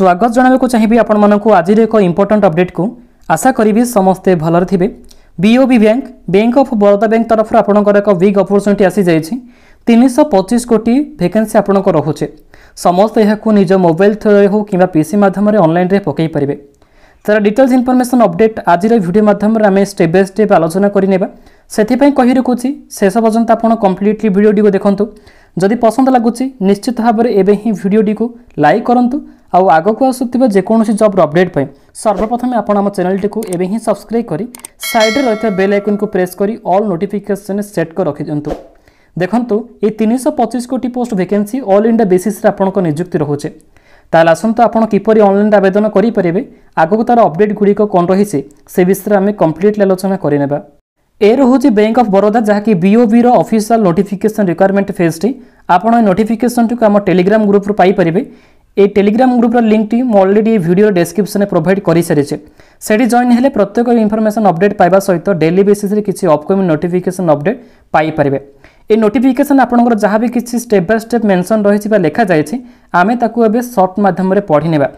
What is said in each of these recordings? स्वागत जनावाक चाहिए आपण आज एक इम्पोर्टाट अपडेट को आशा करी समस्ते भलर थे। BOB bank of Baroda bank तरफ आपंकर एक बिग अपरच्युनिटी आसी जाइए 325 कोटी वैकेंसी आपण रोचे। समस्ते यह निज मोबाइल थ्रो हो कि पीसी मध्यम ऑनलाइन पकई पारे। तार डिटेल्स इनफॉरमेशन अपडेट आज वीडियो मध्यम आम स्टेप बाय स्टेप आलोचना करने से कही रखुच्छी। शेष पर्यंत आप कम्प्लीटली वीडियोटी को देखूँ। जदि पसंद लगुच निश्चित भाव में एवं ही वीडियोटी को लाइक करूँ। आगो को आसुवा जेकोसी जब्र अपडेट पर सर्वप्रथमें आपम चैनल को एवं ही सब्सक्राइब करी सैड्रे रही बेल आइकन को प्रेस करी ऑल नोटिफिकेशन सेट कर रखी दिंतु। देखंतु ये 325 कोटी post vacancy all India basis आपंकर नियुक्ति रोचे। ताले आसतु आप किपरि ऑनलाइन आवेदन करेंगे आगक तार अपडेट गुड़िक कौन रही से विषय आम कम्प्लीटली आलोचना करने। ए रोचे बैंक ऑफ बड़ौदा जहाँकि BOB official notification requirement phase टी आपड़ नोटिफिकेशन टी आम टेलीग्राम ग्रुप पाइपर। ये टेलीग्राम ग्रुप्र लिंकटी मुझे वीडियो डिस्क्रिप्शन में प्रोवाइड कर सारी से जॉइन हेले प्रत्येक इनफॉरमेशन अपडेट पाइबा सहित डेली बेसिस रे किसी अपकमिंग नोटिफिकेशन अपडेट पाई पारे। ये नोटिफिकेशन आपंकर जहाँ भी किसी स्टेप बाय स्टेप मेंशन रही लिखा जाए आम ताकू एबे शॉर्ट माध्यम रे पढ़ी नेबा।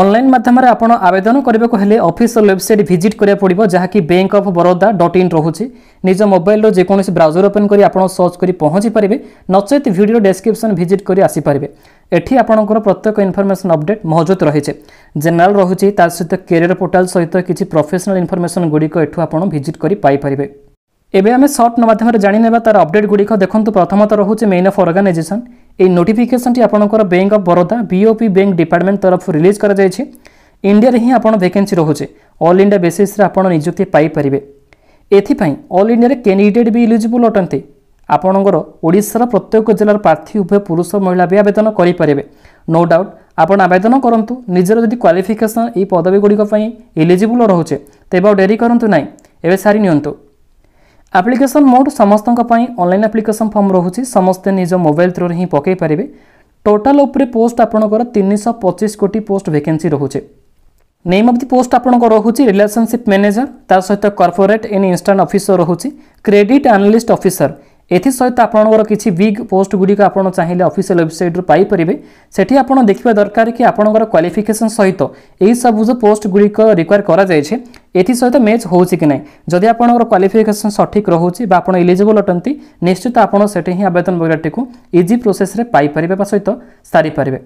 ऑनलाइन माध्यम रे आपण आवेदन करने को हेले ऑफिशियल वेबसाइट विजिट करा पड़ो जहाँकि बैंक ऑफ बड़ौदा .in रोचे। निज मोबाइल जेको ब्राउजर ओपन कर आप सर्च कर पहुँची पारे नचेत वीडियो डिस्क्रिप्शन विजिट कर आसीपारे। एठी आपणकर प्रत्येक इनफॉरमेशन अपडेट मौजूद रहीचे। जनरल रहुची तार सहित कैरियर पोर्टाल सहित किसी प्रोफेशनल इनफॉरमेशन गुड़िक एठू आपण विजिट करी पाई परिबे। एबे आमे शॉर्ट माध्यम रे जानि नेबा तार अपडेट गुड़िक। देखंतु प्रथमत रहुचे मेन ऑफ ऑर्गेनाइजेशन। ए नोटिफिकेशन टी आपणकर bank of Baroda BOP bank department तरफ रिलीज करा जायछि। इंडिया रे ही आपण वैकेंसी रहुचे। ऑल इंडिया बेसिस रे आपण नियुक्ति पाई परिबे। एथि पई ऑल इंडिया रे कैंडिडेट भी एलिजिबल होतंते। आपणकर ओडिशार प्रत्येक जिलार प्रार्थी उभय पुरुष महिला भी आवेदन करेंगे। नो डाउट आपण आवेदन करूँ निजर जदि क्वालिफिकेशन ये पदवी गुड़िक एलिजिबल रोचे तेब डेरी करूँ ना एवं सारी नियंतु। आप्लिकेसन मोड समस्त ऑनलाइन आप्लिकेसन फॉर्म रोचे। समस्ते निज मोबाइल थ्रो हिं पकई पारे। टोटाल उपर पोस्ट आपणकर 325 कोटी पोस्ट वैकेंसी रोचे। नेम ऑफ द पोस्ट आपणकर रोचे रिलेशनशिप मैनेजर तार सहित कॉर्पोरेट एंड इंस्टेंट ऑफिसर रोचे। क्रेडिट एनालिस्ट ऑफिसर एथि सहित आपणकर किसी बिग पोस्ट गुड़िक आपण चाहिए ऑफिशियल वेबसाइट रु पाई परिबे। सेठी आपण देखिबा दरकार कि आपणकर क्वालिफिकेशन सहित एही सब जो पोस्ट गुड़िक रिक्वायर करा जाय छे एथि सहित मैच होउछि कि नै। जदि आपणकर क्वालिफिकेशन सठिक रोहुछि बा आपण एलिजिबल अटंती निश्चित आपण सेठी ही आवेदन वगैरह को इजी प्रोसेस रे पाई परिबे बा सहित सारी परिबे।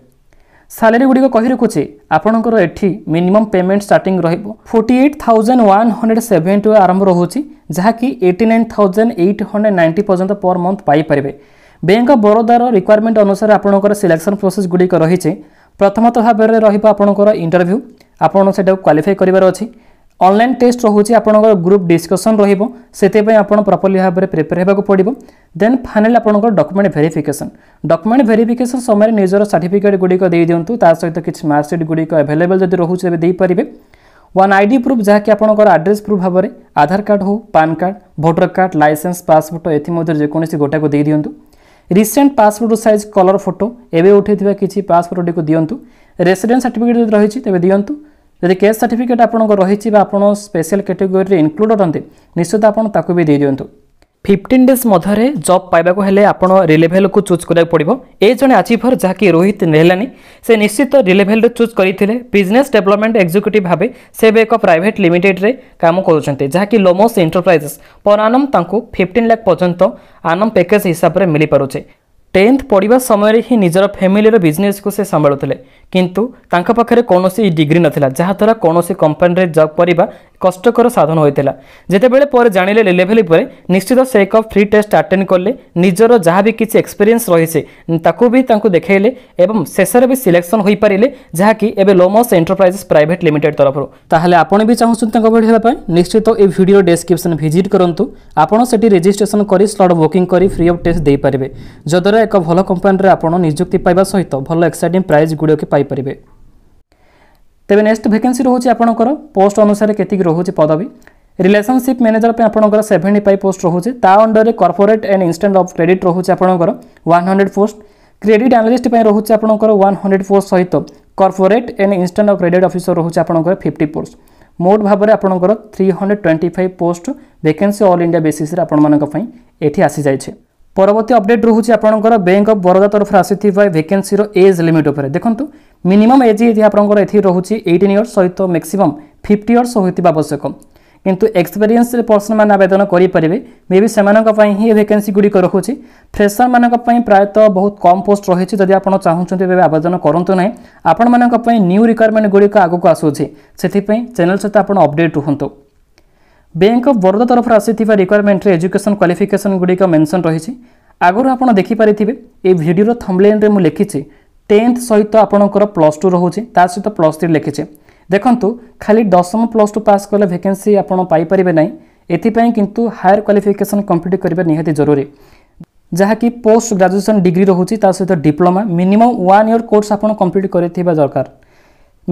सैलरी गुड़िक कहि रखुछि आपणकर एठी मिनिमम पेमेंट स्टार्टिंग रहिबो 48,170 आरंभ रोची जहाँकि 89,890 पर्यंत पर मंथ पाई परिबे। बैंक ऑफ बड़ौदार रिक्वायरमेंट अनुसार आपणकर सिलेक्शन प्रोसेस गुड़िक रही। प्रथमतः भाव में रहिबो आपणकर इंटरव्यू आपण सेटा क्वालिफाई करिवार अछि। ऑनलाइन टेस्ट रोचे आपणकर ग्रुप डिस्कसन रहिबो सेते पय आपण प्रॉपर्ली भाव में प्रिपेयर हेबाक पड़ो। देन फाइनल आपणकर डॉक्यूमेंट वेरिफिकेशन। डॉक्यूमेंट वेरिफिकेशन समय निजर सर्टिफिकेट गुड़िक दे दिंतु तार सहित किसी मार्कशीट गुड़िक अवेलेबल जदि रोचे तेबे दे पारिबे। वन आईडी प्रूफ जहाँकि आपणकर आड्रेस प्रूफ भाव में आधार कार्ड हो pan card voter card licence pass photo एथि जेको गोटा को दे दिंतु। Recent passport size colour photo एवं उठाई किसी पासपोर्ट को दिंतु। रेसिडेंट सर्टिफिकेट रही तेज दिंतु। जदि कैश सर्टिफिकेट आपंकर रही आपड़ स्पेशल कैटेगोरी इनक्लूड अटंती निश्चित आपको भी दे दिंतु। 15 डेज मधे जॉब पाइबा को हेले आपण रिलेवेल को चूज करा पड़ो। ए जने अचीवर जहाँकि रोहित नेहलानी से निश्चित रिलेवेल चूज करते बिजनेस डेवलपमेंट एग्जीक्यूटिव भाव से एक प्राइवेट लिमिटेड रे काम करुँचे जहाँकि लोमोस एंटरप्राइजेस पर आनम 15 लाख पर्यंत आनम पैकेज हिसाब से मिल पारे। 10th पढ़ा समय ही निजर फैमिली बिजनेस को से संभालुले किंतु तांका पाखरे कौन डिग्री नाला जहाँद्वारा कौन कंपनी रे जॉब करने कष्टकर साधन होता। जितेबले पर जानिले लेवल पर निश्चित से एक 3 टेस्ट अटेंड करले निजर जहाँ भी किसी एक्सपीरियंस रही ताकू भी देखेले एवं शेष में भी सिलेक्शन हो पारे जहाँकि एबे लोमोस एंटरप्राइजेस प्राइवेट लिमिटेड तरफ। ताहले आपण भी चाहूँ निश्चित ये वीडियो डिस्क्रिप्शन विजिट करूँ। आपड़ से रजिस्ट्रेशन कर स्लॉट बुकिंग कर फ्री ऑफ टेस्ट दे पारे जद्वारा एक भल कंपनी रे आपण नियुक्ति पाइबा सहित भल एक्साइटिंग प्राइज गुड़िक पाई पारे। तेबे नेक्स्ट वैकेंसी रोचे आपणकर पोस्ट अनुसार केति रोचे पदवी। रिलेशनशिप मैनेजर पे आपणकर 75 पोस्ट रोचे। ता अंडर रे corporate and instant of credit रोचे आपणकर 100 पोस्ट। क्रेडिट एनालिस्ट पे रोचे आपणकर 100 पोस्ट सहित corporate and instant of credit officer रोचे आपणकर 50 पोस्ट। मोट भाव में आपणकर 325 post vacancy all India basis रे आपण मानक पई एठी आसी जाय छे। परवर्ती अपडेट रोचे आपर बैंक अफ बरोदा तरफ आसी वैकेंसी रो एज लिमिट उपर देखो मिनिमम एज ये आपर ए रोचे 18 इयर्स सहित मैक्सिमम 50 इयर्स होता आवश्यक किंतु एक्सपीरियंस पर्सन मैंने आवेदन करेंगे मे भी से ही वैकेंसी गुड़िक रोचे फ्रेशर मानक प्रायतः बहुत कम पोस्ट रही जब आप चाहते तेज आवेदन करूँ ना आपण न्यू रिक्वायरमेंट गुड़िक आगक आसूसी से चैनल सहित आप अपडेट रुहतु। बैंक ऑफ बरोदा तरफ आसी रिक्वायरमेंट रे एजुकेशन क्वालिफिकेशन गुड़िक मेंशन रही आगुरी आप देखिपारे ये भिडियो थंबनेल रे मुझे लिखी 10th सहित आपणकर +2 रोचे ता सहित +3 लिखिचे देखंतु खाली 10वीं +2 पास कले वैकेंसी आपण पाई परिबे नै एथिपई किंतु हायर क्वालिफिकेशन कंप्लीट करबा निहाती जरूरी जहाँकि पोस्ट ग्रेजुएशन डिग्री रोचे ता सहित डिप्लोमा मिनिमम 1 ईयर कोर्स आपण कंप्लीट करथिबा दरकार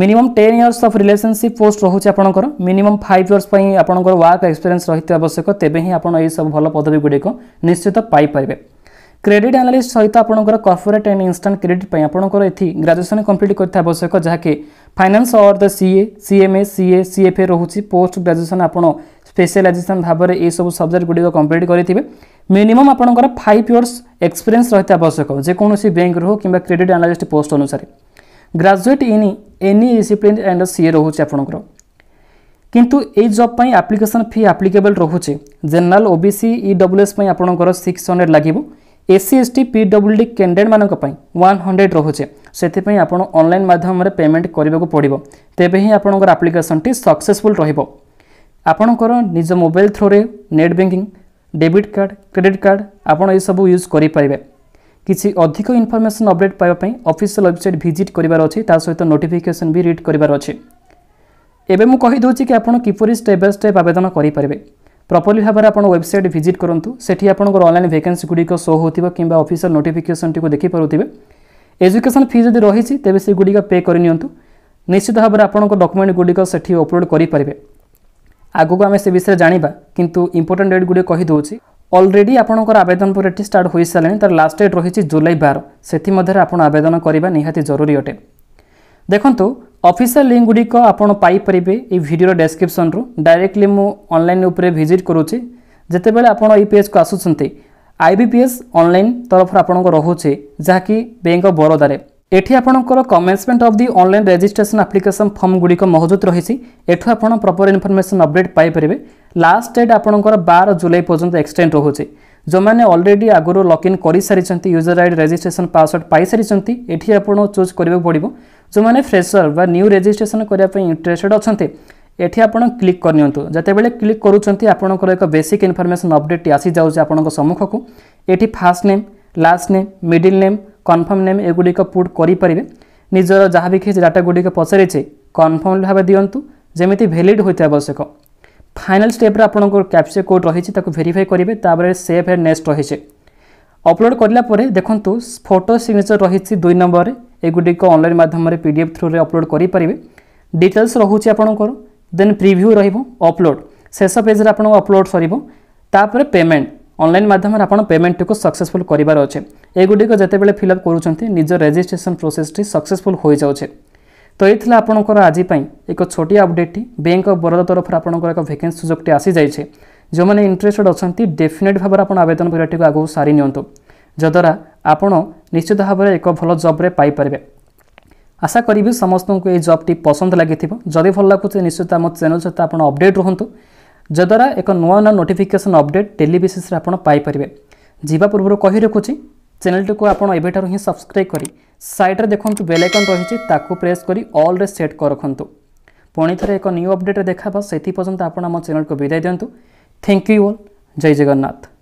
minimum 10 years of relationship post रोचे आपंकर मिनिमम 5 इयर्स आपंकर वर्क एक्सपीरियंस रही आवश्यक तेबे ही आपण ये सब भल पदवी गुड़िक निश्चित पाई परिबे। क्रेडिट एनालिस्ट सहित आपंकर कॉर्पोरेट एंड इंस्टेंट क्रेडिट आपंकर एथि ग्रेजुएशन कंप्लीट करता आवश्यक जहाँकि फाइनेंस और the CA CMA CA CFA रोचे पोस्ट ग्रेजुएशन आपन स्पेशलाइजेशन भाव में ये सब सब्जेक्ट गुड़िक कंप्लीट करेंगे मिनिमम आपंकर 5 इयर्स एक्सपीरियंस रही आवश्यक जेकोसी बैंक रो कि क्रेडिट एनालिस्ट पोस्ट अनुसार graduate in any discipline and CA रोचे आपंकर किंतु ए जॉब पर एप्लिकेशन फी एप्लिकेबल रोचे जनरल ओबीसी ईडब्ल्यूएस आपंकर 600 लगे एससी एसटी पीडब्ल्यूडी कैंडिडेट मानक 100 रोचे से ऑनलाइन माध्यम रे पेमेंट करने को पड़ो तेबे ही आपंकर एप्लिकेशन टी सक्सेसफुल रपणकर निज मोबाइल थ्रो रे net banking debit card credit card आपन ये सब यूज करें किसी अधिक इनफॉरमेशन अपडेट पाइबापी ऑफिशियल वेबसाइट विजिट करार अच्छे सहित नोटिफिकेशन भी रीड करार अच्छे एवं मुझे कि आपड़ किपर स्टेप बाय स्टेप आवेदन करेंगे प्रॉपर्ली भाव में आप वेबसाइट विजिट करूँ से ऑनलाइन वैकेंसी गुड़िक शो होगा कि ऑफिशियल नोटिफिकेशन टी देखिपे एजुकेशन फी जब रही तेज से गुड़िक पे करनियंतु निश्चित भाव में आपंक डॉक्यूमेंट गुड़िक से अपलोड करेंगे आगक आम से विषय जाना किंतु इंपोर्टेंट डेट गुड़िक कहीदे ऑलरेडी आपंकर आवेदन पर एटी स्टार्ट हो सारे तार लास्ट डेट रही जुलाई 12 से आपड़ आवेदन करवा निहाती जरूरी अटे देखो ऑफिशियल लिंक गुड़िक आपड़ पाइपे ये वीडियो डेस्क्रिप्शन रू डायरेक्टली ऑनलाइन उपरे विजिट करुचे जिते बेले आपड़ IPS को आसुचंती IBPS ऑनलाइन तरफ आपंकर रोचे जहाँकि बैंक ऑफ बरोदा एठी आपंकर commencement of the online registration application form गुड़िक मौजूद रही एठू आप प्रॉपर इनफॉरमेशन अपडेट पाइपे लास्ट डेट आपंकर 12 जुलाई पर्यंत एक्सटेंड रोचे जो मैंने ऑलरेडी आगुरी लॉगिन कर सारी यूजर आईडी रजिस्ट्रेशन पासवर्ड पाई सारी एठी आपन चूज करने पड़ो जो मैंने फ्रेशर व न्यू रजिस्ट्रेशन करने इंटरेस्टेड अच्छे एठी आपन क्लिक करनियंतु जते बेले क्लिक करूछंती आपनकर एक बेसिक इनफॉरमेशन अपडेट आसी जाउछ आपनक सम्मुखकु एठी first name last name middle name confirm name एगुड़िक पुट करें निजर जहाँ भी किसी डाटा गुड़िक पचारे कन्फर्म भाव दिंतु जमी भैलीड होता आवश्यक फाइनल स्टेप आपंकर कैप्चा कोड रही भेरीफाई करेंगे तापर सेव एंड नेक्स्ट रही अपलोड करापर देखूँ फोटो सिग्नेचर रही 2 नंबर एगुड़िक ऑनलाइन माध्यम PDF थ्रु रे अपलोड करेंगे डिटेल्स रोचे आपंकर देन प्रिव्यू अपलोड शेष पेज आप अपलोड सर पेमेंट ऑनलाइन माध्यम आपन पेमेंट को सक्सेसफुल करार अच्छे एगुड़िक जिते बेले फिलअप करूँ निज रजिस्ट्रेशन प्रोसेस टी सक्सेसफुल हो जाए तो ये आपंकर आजपाई एक छोटिया अपडेट बैंक ऑफ बरोदा तरफ आपंकर एक वैकेंसी सुजोगटी आसी जाइए जो मैंने इंटरेस्टेड अच्छा डेफिनेट भाव में आवेदन करने आगे सारी निद्वारा आपण निश्चित भाव में एक भल जब्रे पाइपर आशा करी समस्त को ये जब्टी पसंद लगी जदि भल लगुचे निश्चित आम चैनल सहित आप अपडेट रुहतु जद्वारा एक नुआ नुआ नोटिफिकेशन अपडेट डेली बेसीस आपन पाई परिबे। जीवा पूर्व कही रखुची चैनल टी को आपन एबेठार ही सब्सक्राइब करी साइड रे देखंतु बेल आइकन रहिची ताकू प्रेस करी ऑल रे सेट कर रखंतु पुणी थरे एक न्यू अपडेट देखा सेति पर्यंत आपन हम चैनल को विदाय दियंतु। थैंक यू ऑल जय जगन्नाथ।